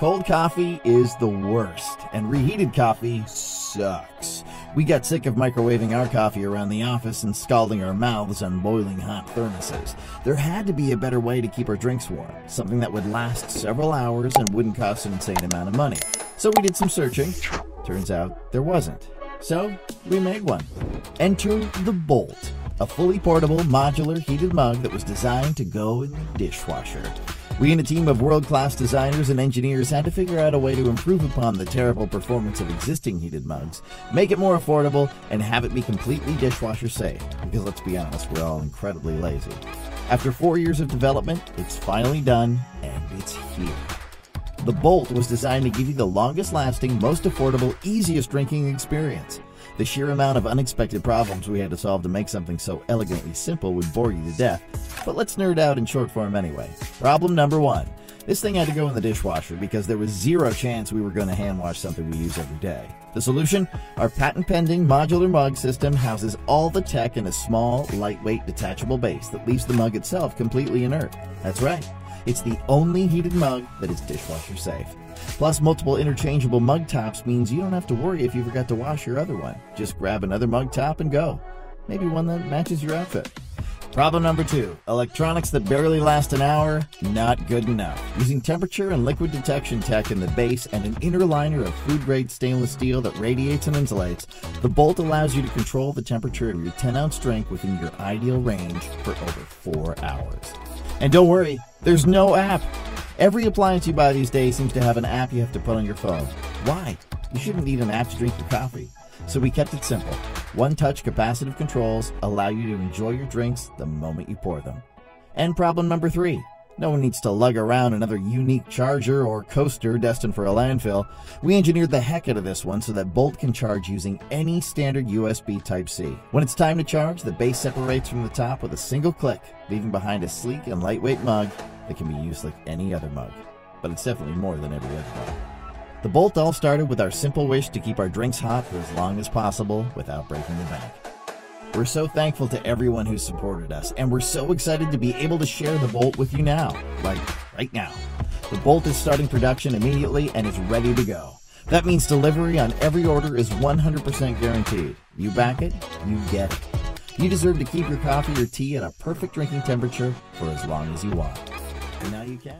Cold coffee is the worst, and reheated coffee sucks. We got sick of microwaving our coffee around the office and scalding our mouths on boiling hot thermoses. There had to be a better way to keep our drinks warm, something that would last several hours and wouldn't cost an insane amount of money. So we did some searching. Turns out there wasn't. So we made one. Enter the Bolt, a fully portable, modular heated mug that was designed to go in the dishwasher. We and a team of world-class designers and engineers had to figure out a way to improve upon the terrible performance of existing heated mugs, make it more affordable, and have it be completely dishwasher safe. Because let's be honest, we're all incredibly lazy. After 4 years of development, it's finally done, and it's here. The Bolt was designed to give you the longest-lasting, most affordable, easiest drinking experience. The sheer amount of unexpected problems we had to solve to make something so elegantly simple would bore you to death, but let's nerd out in short form anyway. Problem number one. This thing had to go in the dishwasher because there was zero chance we were going to hand wash something we use every day. The solution? Our patent-pending modular mug system houses all the tech in a small, lightweight, detachable base that leaves the mug itself completely inert. That's right. It's the only heated mug that is dishwasher safe. Plus, multiple interchangeable mug tops means you don't have to worry if you forgot to wash your other one. Just grab another mug top and go. Maybe one that matches your outfit. Problem number two, electronics that barely last an hour, not good enough. Using temperature and liquid detection tech in the base and an inner liner of food-grade stainless steel that radiates and insulates, the Bolt allows you to control the temperature of your 10-ounce drink within your ideal range for over 4 hours. And don't worry, there's no app. Every appliance you buy these days seems to have an app you have to put on your phone. Why? You shouldn't need an app to drink your coffee. So we kept it simple. One-touch capacitive controls allow you to enjoy your drinks the moment you pour them. And problem number three. No one needs to lug around another unique charger or coaster destined for a landfill. We engineered the heck out of this one so that Bolt can charge using any standard USB Type-C. When it's time to charge, the base separates from the top with a single click, leaving behind a sleek and lightweight mug that can be used like any other mug. But it's definitely more than every other mug. The Bolt all started with our simple wish to keep our drinks hot for as long as possible without breaking the bank. We're so thankful to everyone who supported us, and we're so excited to be able to share the Bolt with you now, like right now. The Bolt is starting production immediately and is ready to go. That means delivery on every order is 100% guaranteed. You back it, you get it. You deserve to keep your coffee or tea at a perfect drinking temperature for as long as you want. And now you can.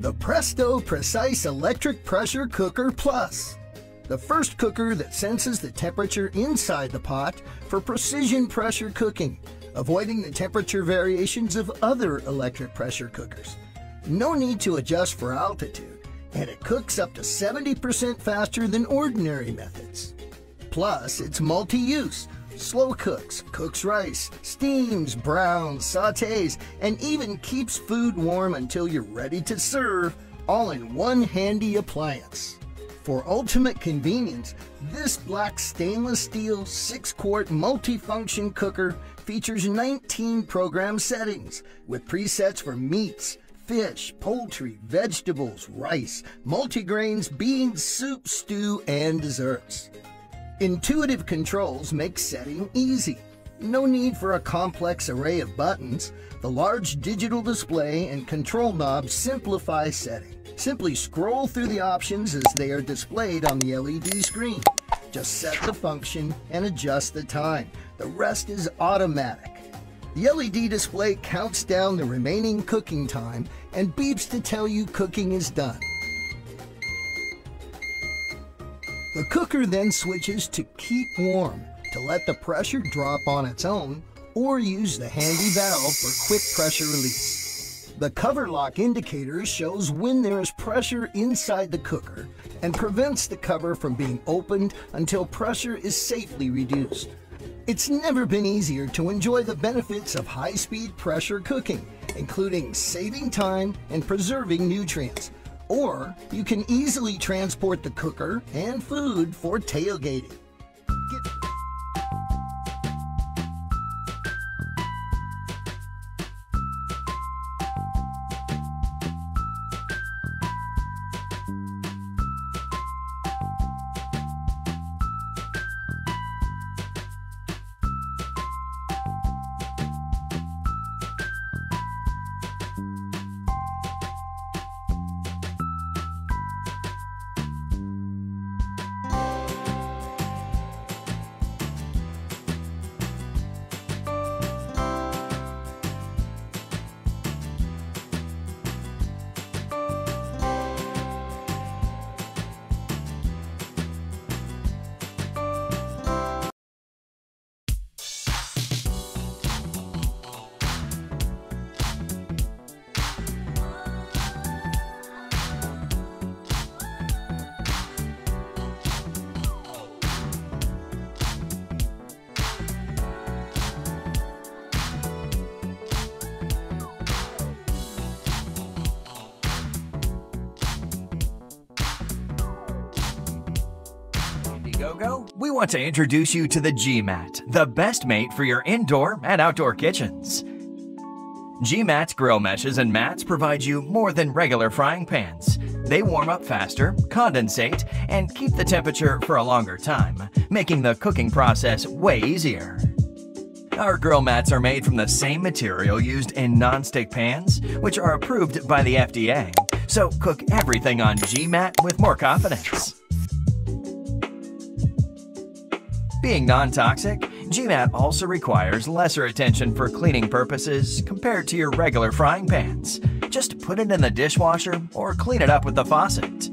the Presto Precise Electric Pressure Cooker Plus, the first cooker that senses the temperature inside the pot for precision pressure cooking, avoiding the temperature variations of other electric pressure cookers. No need to adjust for altitude, and it cooks up to 70% faster than ordinary methods. Plus, it's multi-use. Slow cooks rice, steams, browns, sautés, and even keeps food warm until you're ready to serve, all in one handy appliance. For ultimate convenience, this black stainless steel 6-quart multifunction cooker features 19 program settings with presets for meats, fish, poultry, vegetables, rice, multigrains, beans, soup, stew, and desserts. Intuitive controls make setting easy. No need for a complex array of buttons. The large digital display and control knobs simplify setting. Simply scroll through the options as they are displayed on the LED screen. Just set the function and adjust the time. The rest is automatic. The LED display counts down the remaining cooking time and beeps to tell you cooking is done. The cooker then switches to keep warm to let the pressure drop on its own, or use the handy valve for quick pressure release. The cover lock indicator shows when there is pressure inside the cooker and prevents the cover from being opened until pressure is safely reduced. It's never been easier to enjoy the benefits of high-speed pressure cooking, including saving time and preserving nutrients. Or you can easily transport the cooker and food for tailgating. We want to introduce you to the G-Mat, the best mate for your indoor and outdoor kitchens. G-Mat's grill meshes and mats provide you more than regular frying pans. They warm up faster, condensate, and keep the temperature for a longer time, making the cooking process way easier. Our grill mats are made from the same material used in non-stick pans, which are approved by the FDA, so cook everything on G-Mat with more confidence. Being non-toxic, G-Mat also requires lesser attention for cleaning purposes compared to your regular frying pans. Just put it in the dishwasher or clean it up with the faucet.